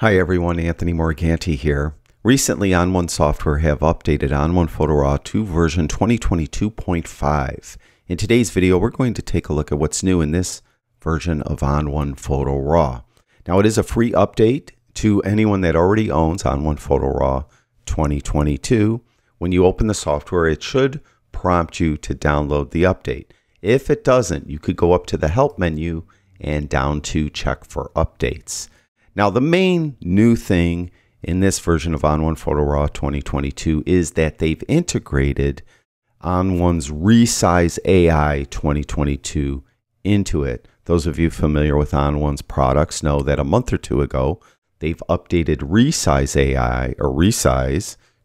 Hi everyone, Anthony Morganti here. Recently, On1 Software have updated On1 Photo Raw to version 2022.5. In today's video, we're going to take a look at what's new in this version of On1 Photo Raw. Now, it is a free update to anyone that already owns On1 Photo Raw 2022. When you open the software, it should prompt you to download the update. If it doesn't, you could go up to the Help menu and down to Check for Updates. Now, the main new thing in this version of On1 Photo Raw 2022 is that they've integrated On1's Resize AI 2022 into it. Those of you familiar with On1's products know that a month or two ago, they've updated Resize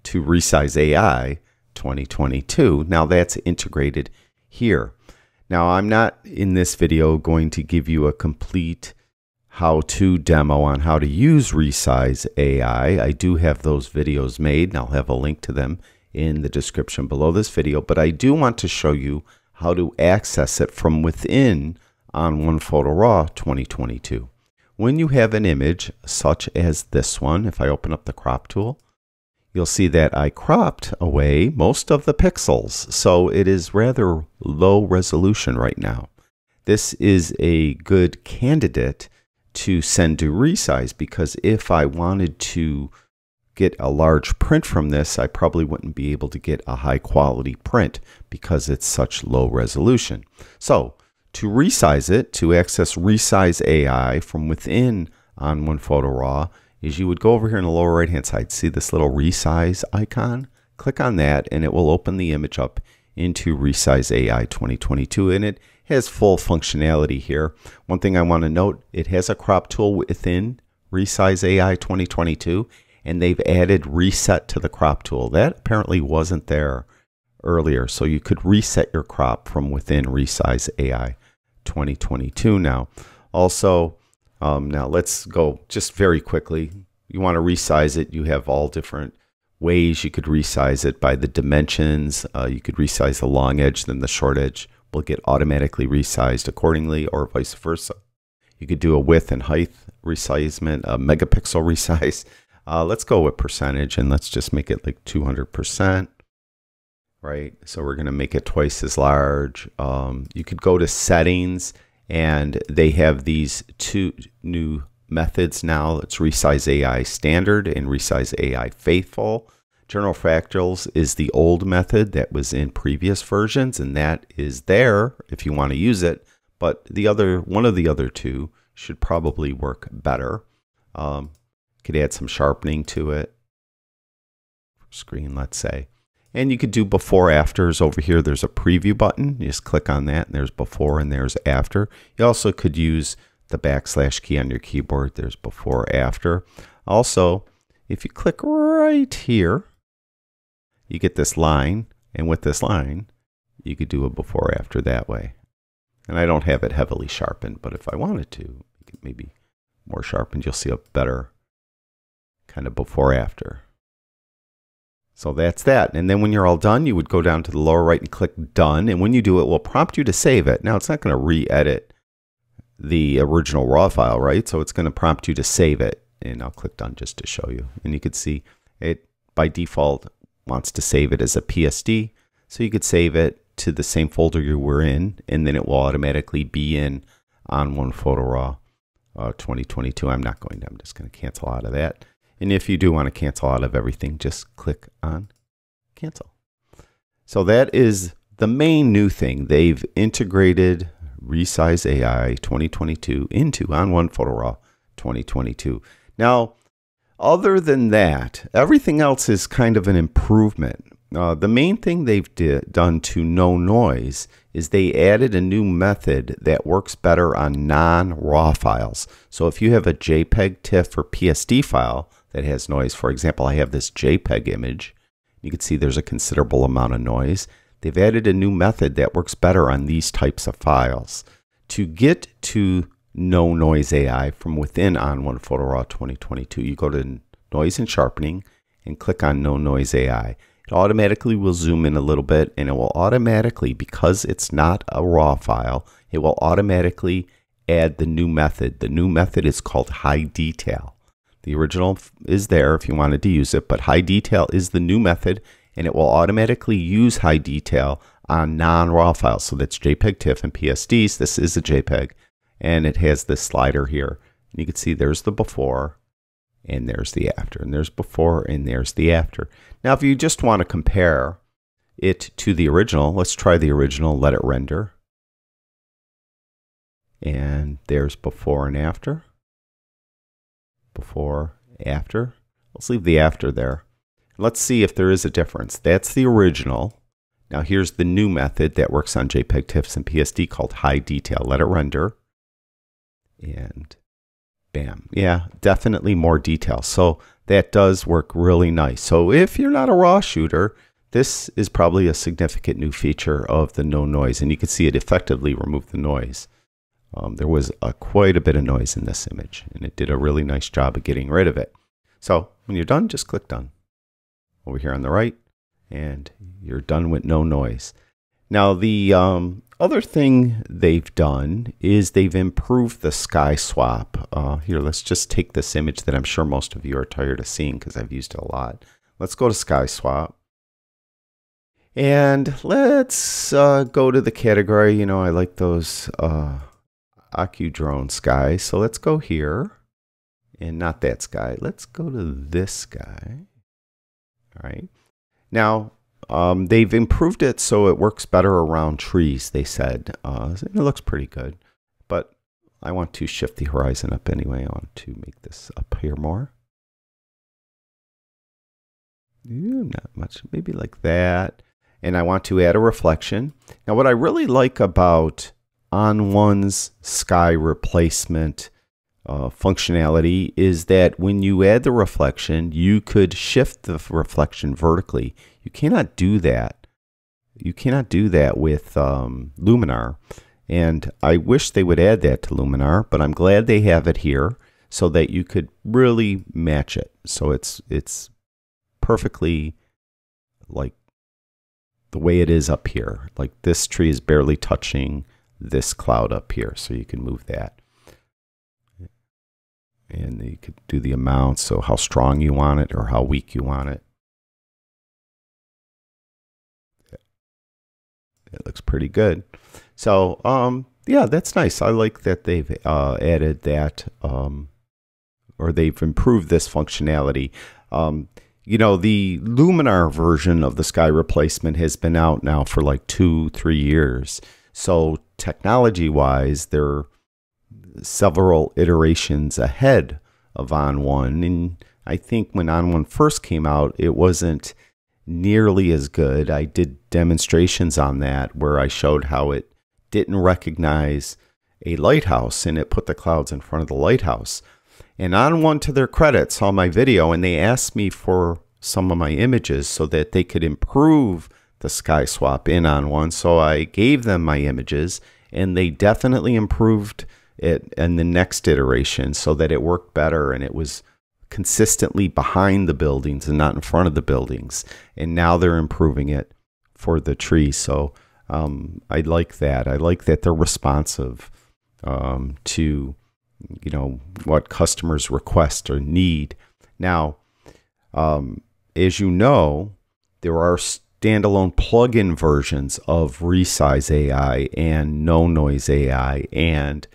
to Resize AI 2022. Now, that's integrated here. Now, I'm not in this video going to give you a complete how-to demo on how to use Resize AI. I do have those videos made, and I'll have a link to them in the description below this video, but I do want to show you how to access it from within On1 Photo Raw 2022. When you have an image such as this one, if I open up the crop tool, you'll see that I cropped away most of the pixels, so it is rather low resolution right now. This is a good candidate to send to Resize, because if I wanted to get a large print from this, I probably wouldn't be able to get a high quality print because it's such low resolution. So to resize it, to access Resize AI from within On1 Photo Raw, is you would go over here in the lower right hand side, see this little resize icon, click on that, and it will open the image up into Resize AI 2022, and it has full functionality here. One thing I want to note, it has a crop tool within Resize AI 2022, and they've added reset to the crop tool. That apparently wasn't there earlier, so you could reset your crop from within Resize AI 2022 now. Also, now let's go just very quickly. You want to resize it, you have all different ways you could resize it by the dimensions. You could resize the long edge, then the short edge will get automatically resized accordingly, or vice versa. You could do a width and height resizement, a megapixel resize. Let's go with percentage, and let's just make it like 200%, right? So we're going to make it twice as large. You could go to settings, and they have these two new methods now. It's Resize AI Standard and Resize AI Faithful. General fractals is the old method that was in previous versions, and that is there if you want to use it, but the other one of the other two should probably work better. Could add some sharpening to it, screen, let's say, and you could do before afters. Over here there's a preview button, you just click on that, and there's before and there's after. You also could use the backslash key on your keyboard, there's before after. Also, if you click right here, you get this line, and with this line you could do a before after that way. And I don't have it heavily sharpened, but if I wanted to, maybe more sharpened, you'll see a better kind of before after. So that's that. And then when you're all done, you would go down to the lower right and click done, and when you do, it will prompt you to save it. Now, it's not going to re-edit the original raw file, right? So it's going to prompt you to save it, and I'll click done just to show you. And you could see it by default wants to save it as a PSD, so you could save it to the same folder you were in, and then it will automatically be in On1 Photo Raw 2022. I'm just going to cancel out of that. And if you do want to cancel out of everything, just click on cancel. So that is the main new thing. They've integrated Resize AI 2022 into On1 Photo Raw 2022. Now, other than that, everything else is kind of an improvement. The main thing they've done to No Noise is they added a new method that works better on non-raw files. So if you have a JPEG, TIFF, or PSD file that has noise, for example, I have this JPEG image. You can see there's a considerable amount of noise. They've added a new method that works better on these types of files. To get to No Noise AI from within On1 Photo Raw 2022, you go to Noise and Sharpening and click on No Noise AI. It automatically will zoom in a little bit, and it will automatically, because it's not a raw file, it will automatically add the new method. The new method is called High Detail. The original is there if you wanted to use it, but high detail is the new method, and it will automatically use high detail on non-RAW files. So that's JPEG, TIFF, and PSDs. This is a JPEG, and it has this slider here. And you can see there's the before, and there's the after, and there's before, and there's the after. Now, if you just want to compare it to the original, let's try the original, let it render. And there's before and after. Before, after. Let's leave the after there. Let's see if there is a difference. That's the original. Now here's the new method that works on JPEG, TIFFs, and PSD called high detail. Let it render. And bam. Yeah, definitely more detail. So that does work really nice. So if you're not a RAW shooter, this is probably a significant new feature of the no noise. And you can see it effectively removed the noise. There was quite a bit of noise in this image, and it did a really nice job of getting rid of it. So when you're done, just click done over here on the right, and you're done with no noise. Now the other thing they've done is they've improved the sky swap. Here, let's just take this image that I'm sure most of you are tired of seeing because I've used it a lot. Let's go to sky swap. And let's go to the category. You know, I like those AcuDrone sky. So let's go here, and not that sky. Let's go to this sky. All right. Now, they've improved it so it works better around trees, they said. It looks pretty good, but I want to shift the horizon up anyway. I want to make this up here more. Ooh, not much, maybe like that. And I want to add a reflection. Now, what I really like about On1's sky replacement functionality is that when you add the reflection, you could shift the reflection vertically. You cannot do that. You cannot do that with Luminar. And I wish they would add that to Luminar, but I'm glad they have it here so that you could really match it. So it's perfectly like the way it is up here. Like this tree is barely touching this cloud up here, so you can move that. And you could do the amount, so how strong you want it or how weak you want it. It looks pretty good. So, yeah, that's nice. I like that they've added that, or they've improved this functionality. You know, the Luminar version of the sky replacement has been out now for like 2-3 years. So technology-wise, they're several iterations ahead of On1. And I think when On1 first came out, it wasn't nearly as good. I did demonstrations on that where I showed how it didn't recognize a lighthouse and it put the clouds in front of the lighthouse. And On1, to their credit, saw my video and they asked me for some of my images so that they could improve the sky swap in On1. So I gave them my images and they definitely improved it in the next iteration so that it worked better and it was consistently behind the buildings and not in front of the buildings. And now they're improving it for the tree. So I like that. I like that they're responsive to, you know, what customers request or need. Now, as you know, there are standalone plug-in versions of Resize AI and No Noise AI and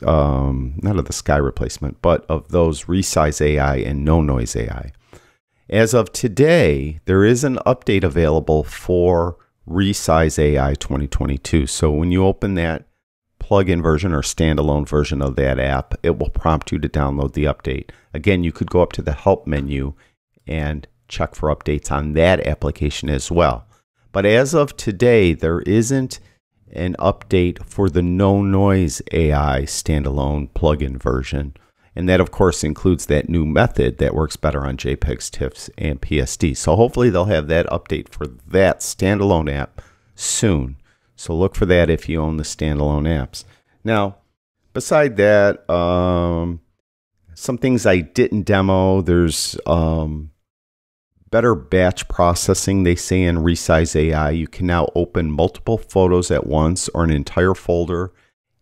not of the sky replacement, but of those Resize AI and No Noise AI. As of today, there is an update available for Resize AI 2022. So when you open that plug-in version or standalone version of that app, it will prompt you to download the update. Again, you could go up to the help menu and check for updates on that application as well. But as of today, there isn't an update for the No Noise AI standalone plugin version. And that, of course, includes that new method that works better on JPEGs, TIFFs, and PSD. So hopefully they'll have that update for that standalone app soon. So look for that if you own the standalone apps. Now, beside that, some things I didn't demo. There's better batch processing, they say, in Resize AI. You can now open multiple photos at once or an entire folder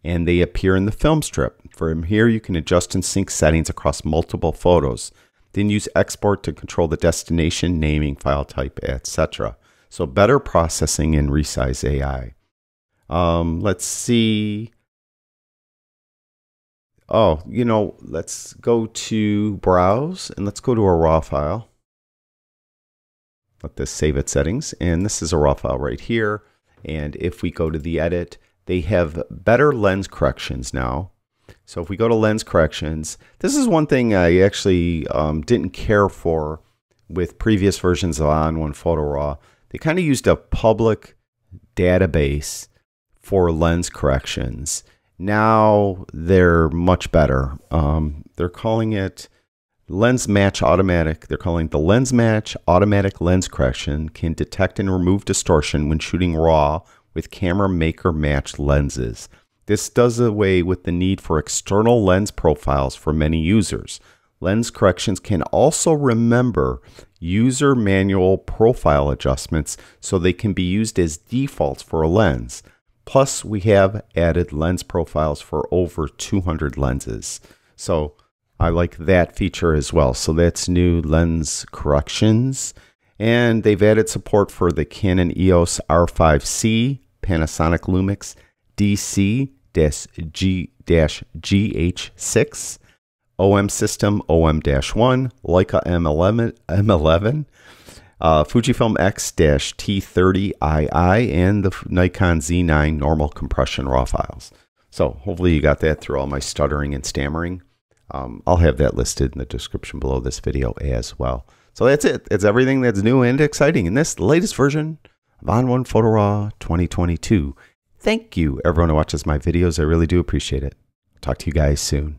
and they appear in the film strip. From here, you can adjust and sync settings across multiple photos. Then use export to control the destination, naming, file type, etc. So better processing in Resize AI. Let's see. Oh, you know, let's go to Browse, and let's go to a RAW file. Let this save its settings, and this is a RAW file right here. And if we go to the edit, they have better lens corrections now. So if we go to lens corrections, this is one thing I actually didn't care for with previous versions of On1 Photo Raw. They kind of used a public database for lens corrections. Now they're much better. They're calling it Lens Match Automatic. They're calling it the Lens Match Automatic Lens Correction can detect and remove distortion when shooting RAW with camera maker matched lenses. This does away with the need for external lens profiles for many users. Lens corrections can also remember user manual profile adjustments so they can be used as defaults for a lens. Plus, we have added lens profiles for over 200 lenses. So I like that feature as well. So that's new lens corrections. And they've added support for the Canon EOS R5C, Panasonic Lumix DC-GH6, OM System OM-1, Leica M11, Fujifilm X-T30II, and the Nikon Z9 normal compression RAW files. So hopefully you got that through all my stuttering and stammering. I'll have that listed in the description below this video as well. So that's it. It's everything that's new and exciting in this latest version of On1 Photo Raw 2022. Thank you, everyone who watches my videos. I really do appreciate it. Talk to you guys soon.